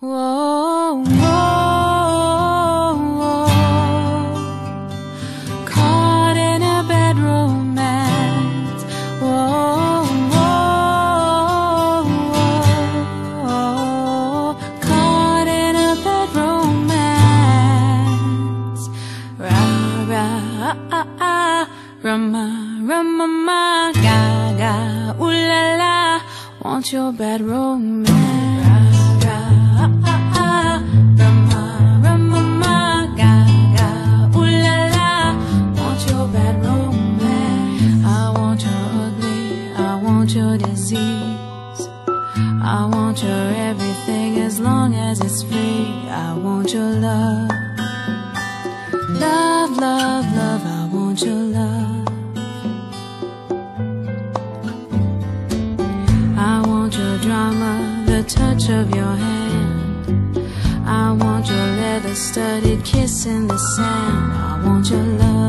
Whoa, whoa, whoa. Caught in a bad romance. Whoa, whoa, whoa. Caught in a bad romance. Ra ra ah ah, rama rama ma ga ga, ooh la la. Want your bad romance? Your disease, I want your everything as long as it's free. I want your love, love, love, love. I want your love. I want your drama, the touch of your hand. I want your leather-studded kiss in the sand. I want your love.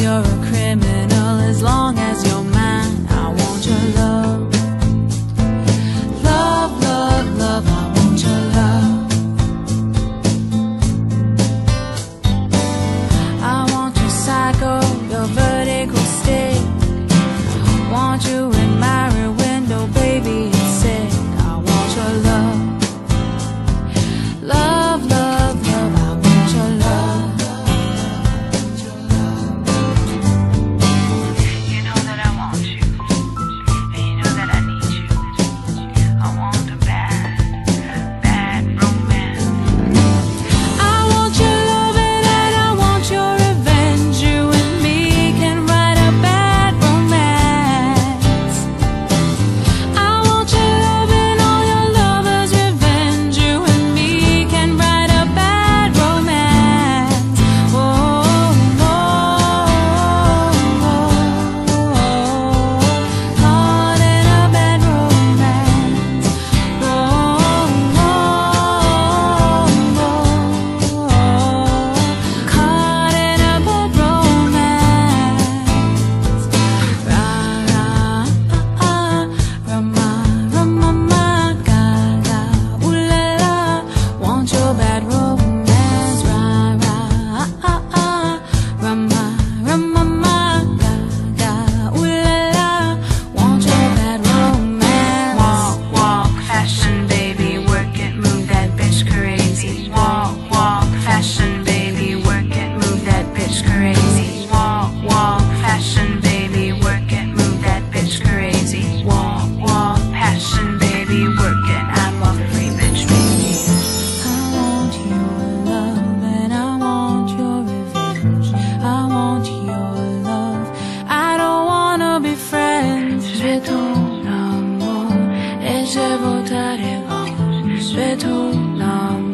You're a criminal as long as you're mine. I want your love, love, love, love. I want your love. I want you psycho, your vertical stick. Want you in my rear window, baby, it's sick. I want your love, love, love, love. I want your love. Je vais ton amour,